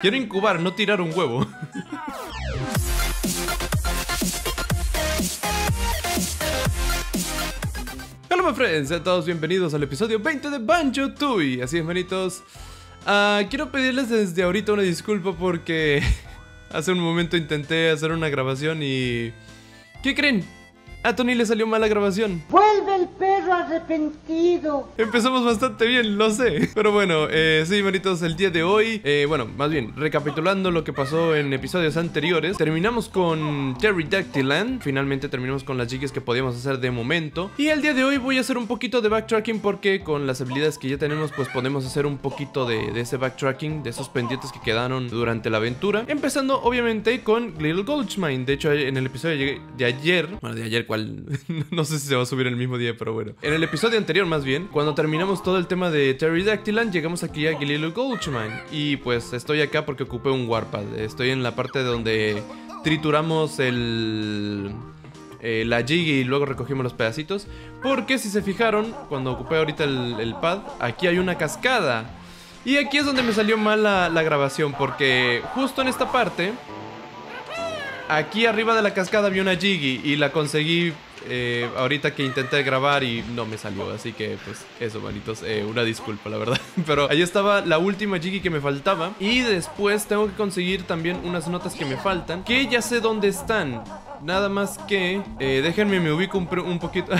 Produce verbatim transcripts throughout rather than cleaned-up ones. Quiero incubar, no tirar un huevo. Hola, my friends, sean todos bienvenidos al episodio veinte de Banjo-Tooie. Así es, manitos. Uh, quiero pedirles desde ahorita una disculpa porque hace un momento intenté hacer una grabación y... ¿qué creen? A Tony le salió mala grabación. ¡Vuelve el perro arrepentido! Empezamos bastante bien, lo sé. Pero bueno, eh, sí, manitos, el día de hoy eh, bueno, más bien, recapitulando lo que pasó en episodios anteriores. Terminamos con Terrydactyland. Finalmente terminamos con las jiggies que podíamos hacer de momento. Y el día de hoy voy a hacer un poquito de backtracking, porque con las habilidades que ya tenemos, pues podemos hacer un poquito de, de ese backtracking, de esos pendientes que quedaron durante la aventura. Empezando, obviamente, con Glitter Gulch Mine. De hecho, en el episodio de ayer, bueno, de ayer cual no sé si se va a subir el mismo día, pero bueno, en el episodio anterior más bien, cuando terminamos todo el tema de Terrydactyland, llegamos aquí a Galiloo Goldman Mine. Y pues estoy acá porque ocupé un warpad. Estoy en la parte donde trituramos el... Eh, la jiggy y luego recogimos los pedacitos. Porque si se fijaron, cuando ocupé ahorita el, el pad, aquí hay una cascada. Y aquí es donde me salió mal la, la grabación, porque justo en esta parte... aquí arriba de la cascada había una jiggy y la conseguí eh, ahorita que intenté grabar y no me salió. Así que pues eso, manitos, eh, una disculpa la verdad. Pero ahí estaba la última jiggy que me faltaba. Y después tengo que conseguir también unas notas que me faltan, que ya sé dónde están. Nada más que eh, déjenme me ubico un, un poquito...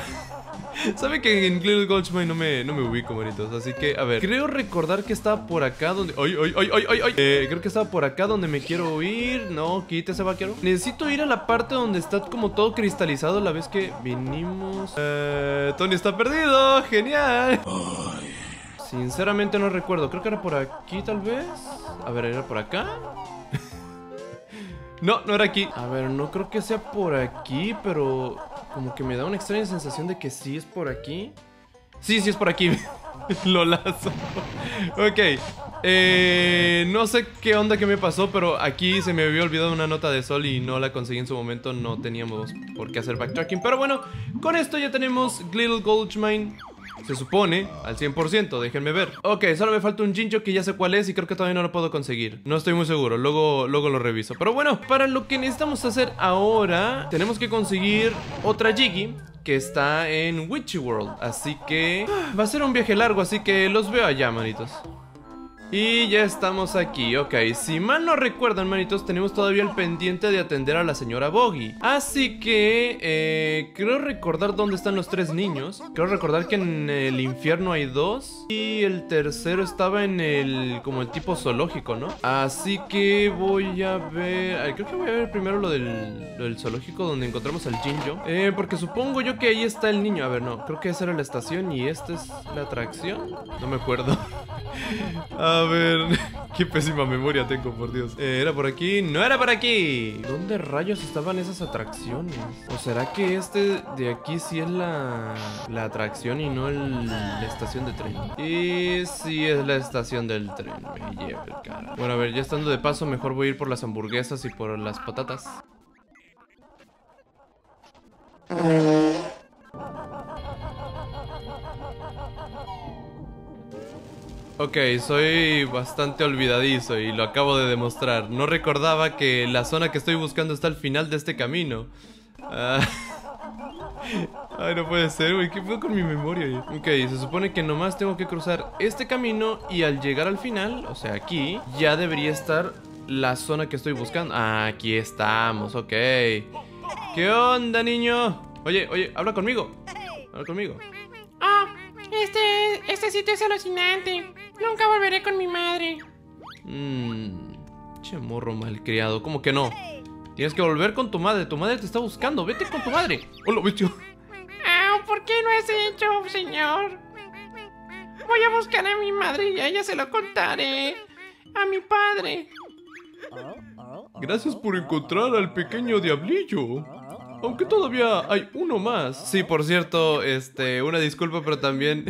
Saben que en Glitter Gulch Mine no me, no me ubico, manitos. Así que, a ver, creo recordar que estaba por acá donde... ¡Ay, ay, ay, ay, ay! ay! Eh, creo que estaba por acá donde me quiero ir. No, quítese, vaquero. Necesito ir a la parte donde está como todo cristalizado la vez que vinimos. Eh, Tony está perdido. ¡Genial! Sinceramente no recuerdo. Creo que era por aquí, tal vez. A ver, ¿era por acá? No, no era aquí. A ver, no creo que sea por aquí, pero... como que me da una extraña sensación de que sí es por aquí. Sí, sí es por aquí. Lo lazo. Ok. Eh, no sé qué onda que me pasó, pero aquí se me había olvidado una nota de sol y no la conseguí en su momento. No teníamos por qué hacer backtracking. Pero bueno, con esto ya tenemos Glitter Gulch Mine. Se supone, al cien por ciento, déjenme ver. Ok, solo me falta un jinjo que ya sé cuál es y creo que todavía no lo puedo conseguir. No estoy muy seguro, luego, luego lo reviso. Pero bueno, para lo que necesitamos hacer ahora, tenemos que conseguir otra jiggy que está en Witchyworld. Así que va a ser un viaje largo, así que los veo allá, manitos. Y ya estamos aquí, ok. Si mal no recuerdan, manitos, tenemos todavía el pendiente de atender a la señora Boggy. Así que, eh, creo recordar dónde están los tres niños. Creo recordar que en el infierno hay dos. Y el tercero estaba en el, como el tipo zoológico, ¿no? Así que voy a ver... creo que voy a ver primero lo del, lo del zoológico donde encontramos al Jinjo. Eh, porque supongo yo que ahí está el niño. A ver, no, creo que esa era la estación y esta es la atracción. No me acuerdo. Ah... uh, A ver, qué pésima memoria tengo, por Dios. eh, ¿Era por aquí? ¡No era por aquí! ¿Dónde rayos estaban esas atracciones? ¿O será que este de aquí sí es la, la atracción y no el, la estación de tren? Y sí es la estación del tren, me lleva el cara. Bueno, a ver, ya estando de paso, mejor voy a ir por las hamburguesas y por las patatas. Ok, soy bastante olvidadizo y lo acabo de demostrar. No recordaba que la zona que estoy buscando está al final de este camino. Uh... Ay, no puede ser, güey. ¿Qué fue con mi memoria, güey? Ok, se supone que nomás tengo que cruzar este camino y al llegar al final, o sea, aquí, ya debería estar la zona que estoy buscando. Ah, aquí estamos, ok. ¿Qué onda, niño? Oye, oye, habla conmigo. Habla conmigo. Ah, este, este sitio es alucinante. Nunca volveré con mi madre. Mmm, che morro malcriado, ¿cómo que no? Tienes que volver con tu madre, tu madre te está buscando. Vete con tu madre. Hola, bicho. Ah, ¿por qué no has hecho, señor? Voy a buscar a mi madre y a ella se lo contaré. A mi padre. Gracias por encontrar al pequeño diablillo. Aunque todavía hay uno más. Sí, por cierto, este, una disculpa, pero también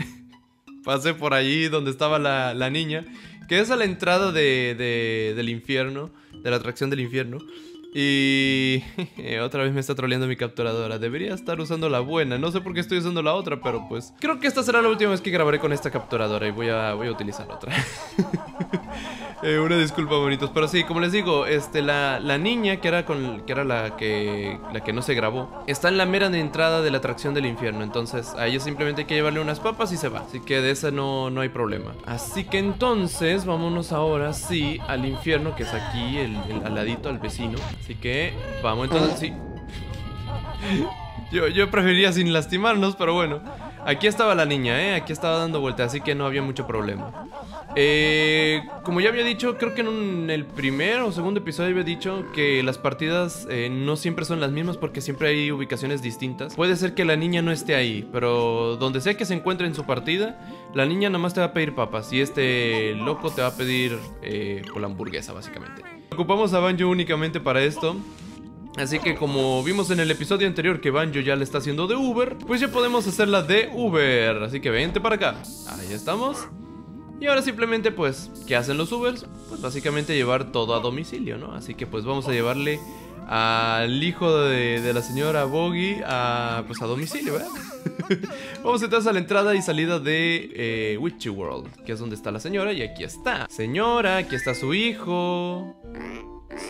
pasé por allí donde estaba la, la niña, que es a la entrada de, de, del infierno, de la atracción del infierno. Y otra vez me está troleando mi capturadora. Debería estar usando la buena. No sé por qué estoy usando la otra, pero pues creo que esta será la última vez que grabaré con esta capturadora y voy a, voy a utilizar otra. Eh, una disculpa, bonitos. Pero sí, como les digo, este, la, la niña que era, con, que era la, que, la que no se grabó, está en la mera de entrada de la atracción del infierno. Entonces a ella simplemente hay que llevarle unas papas y se va. Así que de esa no, no hay problema. Así que entonces vámonos ahora sí al infierno, que es aquí, el, el al ladito, al vecino. Así que vamos entonces, sí. Yo, yo preferiría sin lastimarnos, pero bueno. Aquí estaba la niña, ¿eh? Aquí estaba dando vueltas, así que no había mucho problema. Eh, como ya había dicho, creo que en, un, en el primer o segundo episodio había dicho que las partidas eh, no siempre son las mismas porque siempre hay ubicaciones distintas. Puede ser que la niña no esté ahí, pero donde sea que se encuentre en su partida, la niña nomás te va a pedir papas y este loco te va a pedir eh, por la hamburguesa, básicamente. Ocupamos a Banjo únicamente para esto. Así que como vimos en el episodio anterior que Banjo ya le está haciendo de Uber, pues ya podemos hacerla de Uber. Así que vente para acá. Ahí estamos. Y ahora simplemente pues, ¿qué hacen los Ubers? Pues básicamente llevar todo a domicilio, ¿no? Así que pues vamos a llevarle al hijo de, de la señora Boggy a, pues a domicilio, ¿verdad? Vamos entonces a la entrada y salida de eh, Witchyworld, que es donde está la señora y aquí está. Señora, aquí está su hijo.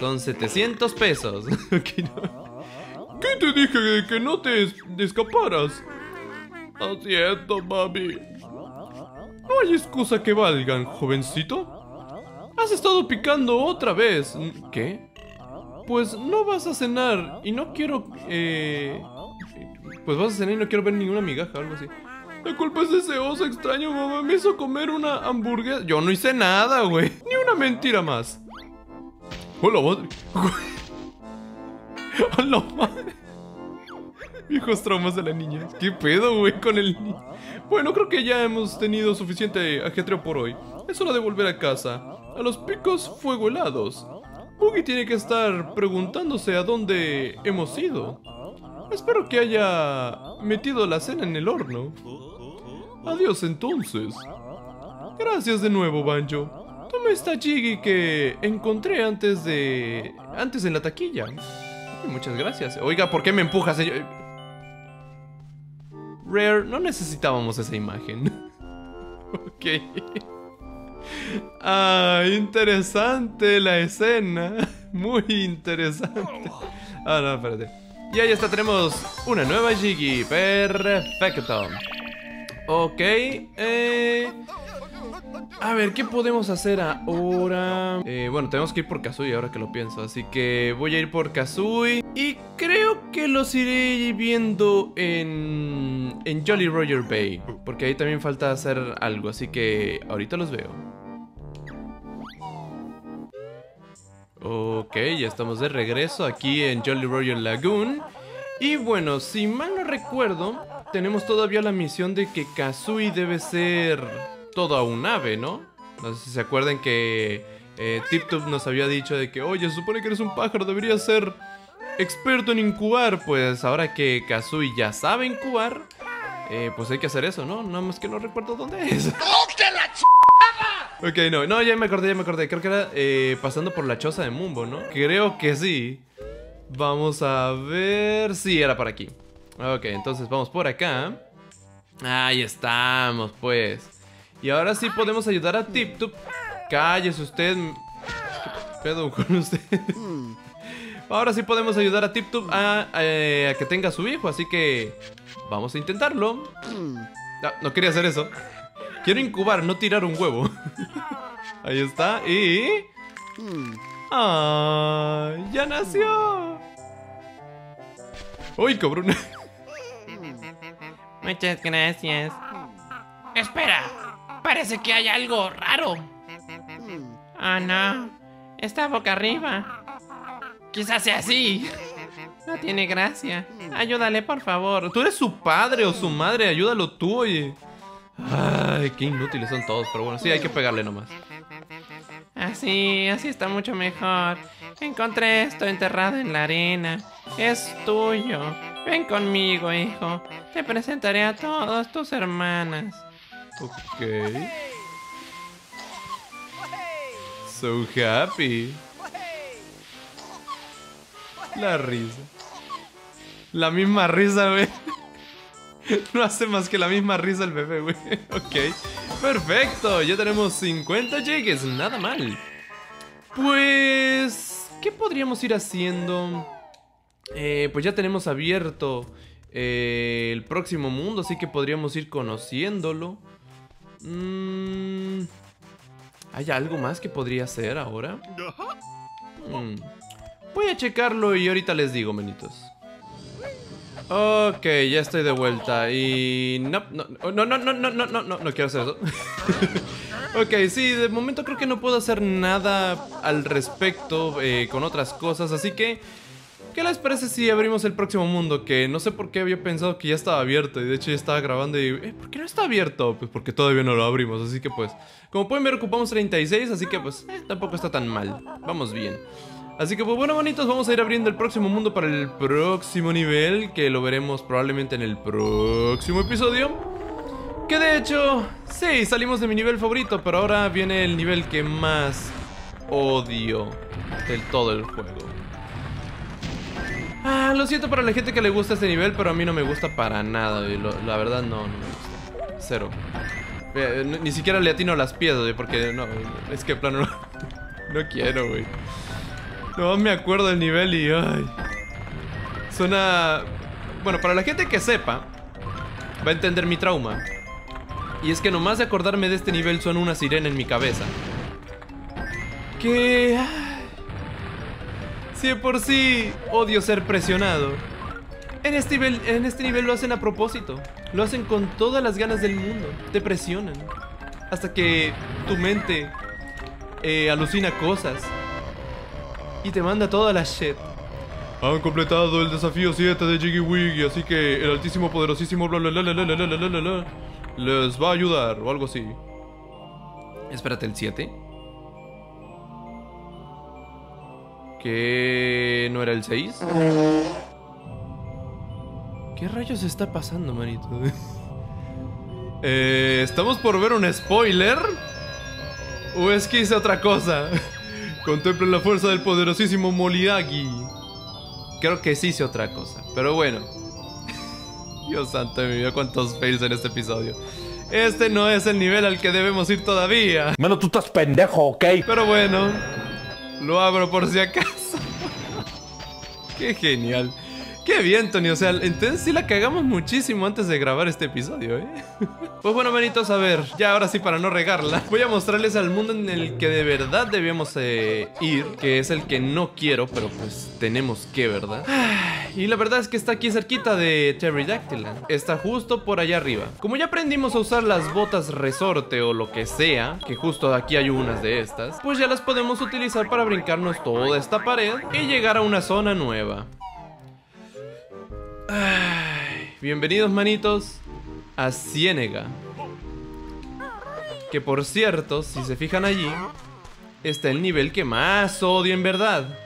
Son setecientos pesos. ¿Qué, no? ¿Qué te dije de que no te es escaparas? Lo siento, mami. No hay excusa que valgan, jovencito. Has estado picando otra vez. ¿Qué? Pues no vas a cenar y no quiero... Eh... Pues vas a cenar y no quiero ver ninguna migaja o algo así. La culpa es de ese oso extraño, mamá. Me hizo comer una hamburguesa. Yo no hice nada, güey. Ni una mentira más. ¡Hola, madre! ¡Hola, madre! Viejos traumas de la niña. ¿Qué pedo, güey, con el niño? Bueno, creo que ya hemos tenido suficiente ajetreo por hoy. Es hora de volver a casa. A los picos fuego helados. Boogie tiene que estar preguntándose a dónde hemos ido. Espero que haya metido la cena en el horno. Adiós, entonces. Gracias de nuevo, Banjo. Toma esta Jiggy que encontré antes de... Antes en la taquilla. Muchas gracias. Oiga, ¿por qué me empujas, señor? Rare, no necesitábamos esa imagen. Ok. Ah, interesante la escena. Muy interesante. Ah, no, espérate. Y ahí está, tenemos una nueva Jiggy. Perfecto. Ok. Eh... A ver, ¿qué podemos hacer ahora? Eh, bueno, tenemos que ir por Kazooie ahora que lo pienso. Así que voy a ir por Kazooie. Y creo que los iré viendo en, en Jolly Roger Bay, porque ahí también falta hacer algo. Así que ahorita los veo. Ok, ya estamos de regreso aquí en Jolly Roger Lagoon. Y bueno, si mal no recuerdo, tenemos todavía la misión de que Kazooie debe ser... toda un ave, ¿no? No sé si se acuerdan que eh, Tiptup nos había dicho de que, oye, se supone que eres un pájaro, deberías ser experto en incubar. Pues ahora que Kazooie ya sabe incubar, eh, pues hay que hacer eso, ¿no? Nada más que no recuerdo dónde es. Ok, no, no, ya me acordé, ya me acordé. Creo que era eh, pasando por la choza de Mumbo, ¿no? Creo que sí. Vamos a ver... Sí, era para aquí. Ok, entonces vamos por acá. Ahí estamos, pues. Y ahora sí podemos ayudar a Tiptup. Cállese usted. ¿Qué pedo con usted? Ahora sí podemos ayudar a Tiptup a, a, a que tenga a su hijo. Así que vamos a intentarlo. No, no quería hacer eso. Quiero incubar, no tirar un huevo. Ahí está. Y... ¡Ah! ¡Ya nació! ¡Uy, cabrón! Muchas gracias. ¡Espera! Parece que hay algo raro. Ah, no. Está boca arriba. Quizás sea así. No tiene gracia. Ayúdale, por favor. Tú eres su padre o su madre. Ayúdalo tú, oye. Ay, qué inútiles son todos. Pero bueno, sí, hay que pegarle nomás. Así, así está mucho mejor. Encontré esto enterrado en la arena. Es tuyo. Ven conmigo, hijo. Te presentaré a todas tus hermanas. Ok. So happy. La risa. La misma risa, güey. No hace más que la misma risa el bebé, güey. Ok. Perfecto. Ya tenemos cincuenta jiggies. Nada mal. Pues... ¿qué podríamos ir haciendo? Eh, pues ya tenemos abierto eh, el próximo mundo, así que podríamos ir conociéndolo. Mm, ¿hay algo más que podría hacer ahora? Mm, voy a checarlo y ahorita les digo, menitos. Ok, ya estoy de vuelta y... No, no, no, no, no, no, no, no, no, no quiero hacer eso. Ok, sí, de momento creo que no puedo hacer nada al respecto eh, con otras cosas, así que... ¿qué les parece si abrimos el próximo mundo? Que no sé por qué había pensado que ya estaba abierto y de hecho ya estaba grabando y... Eh, ¿por qué no está abierto? Pues porque todavía no lo abrimos, así que pues... como pueden ver ocupamos treinta y seis, así que pues eh, tampoco está tan mal, vamos bien. Así que pues bueno, bonitos, vamos a ir abriendo el próximo mundo para el próximo nivel, que lo veremos probablemente en el próximo episodio. Que de hecho, sí, salimos de mi nivel favorito, pero ahora viene el nivel que más odio del todo el juego. Ah, lo siento para la gente que le gusta este nivel, pero a mí no me gusta para nada, y lo, la verdad no, no me gusta. Cero. Eh, ni, ni siquiera le atino las piedras, porque no, es que plano no, no quiero, güey. No me acuerdo del nivel y... ay, suena... bueno, para la gente que sepa, va a entender mi trauma. Y es que nomás de acordarme de este nivel suena una sirena en mi cabeza. Que... ay, si de por sí odio ser presionado, en este nivel, en este nivel lo hacen a propósito. Lo hacen con todas las ganas del mundo. Te presionan hasta que tu mente eh, alucina cosas y te manda toda la shit. Han completado el desafío siete de Jiggywiggy, así que el altísimo poderosísimo bla bla bla bla bla bla bla bla bla les va a ayudar o algo así. Espérate, ¿el siete? ¿Qué? ¿No era el seis? ¿Qué rayos está pasando, manito? eh, ¿Estamos por ver un spoiler? ¿O es que hice otra cosa? Contemplen la fuerza del poderosísimo Moliagi. Creo que sí hice otra cosa, pero bueno. Dios santo de mi vida, cuántos fails en este episodio. Este no es el nivel al que debemos ir todavía. Bueno, tú estás pendejo, ¿ok? Pero bueno, lo abro por si acaso. Qué genial. Qué bien, Tony, o sea, entonces sí la cagamos muchísimo antes de grabar este episodio, ¿eh? Pues bueno, manitos, a ver, ya ahora sí para no regarla, voy a mostrarles al mundo en el que de verdad debíamos eh, ir, que es el que no quiero, pero pues tenemos que, ¿verdad? Y la verdad es que está aquí cerquita de Terrydactyland, está justo por allá arriba. Como ya aprendimos a usar las botas resorte o lo que sea, que justo aquí hay unas de estas, pues ya las podemos utilizar para brincarnos toda esta pared y llegar a una zona nueva. Ay, bienvenidos, manitos, a Ciénaga. Que por cierto, si se fijan allí, está el nivel que más odio en verdad: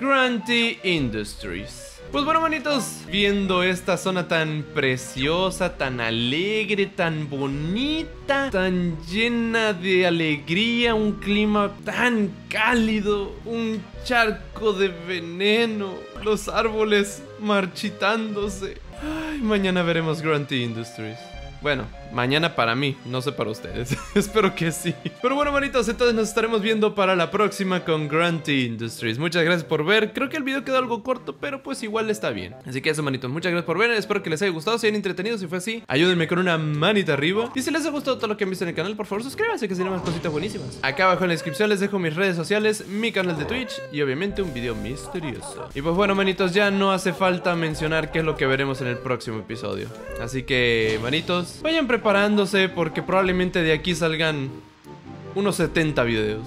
Grunty Industries. Pues bueno, manitos, viendo esta zona tan preciosa, tan alegre, tan bonita, tan llena de alegría, un clima tan cálido, un charco de veneno, los árboles marchitándose. Ay, mañana veremos Grunty Industries. Bueno, mañana para mí, no sé para ustedes. Espero que sí. Pero bueno, manitos, entonces nos estaremos viendo para la próxima con Grunty Industries. Muchas gracias por ver. Creo que el video quedó algo corto, pero pues igual está bien. Así que eso, manitos, muchas gracias por ver. Espero que les haya gustado, se hayan entretenido. Si fue así, ayúdenme con una manita arriba. Y si les ha gustado todo lo que han visto en el canal, por favor suscríbanse, que tienen más cositas buenísimas. Acá abajo en la descripción les dejo mis redes sociales, mi canal de Twitch y obviamente un video misterioso. Y pues bueno, manitos, ya no hace falta mencionar qué es lo que veremos en el próximo episodio. Así que, manitos, vayan preparándose porque probablemente de aquí salgan unos setenta videos.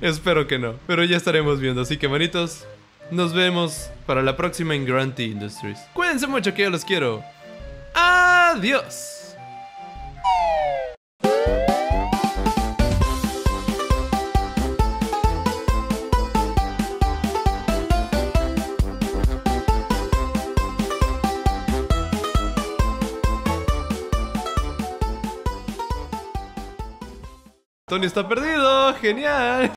Espero que no, pero ya estaremos viendo. Así que, manitos, nos vemos para la próxima en Grunty Industries. Cuídense mucho, que yo los quiero. Adiós. Tony está perdido, genial.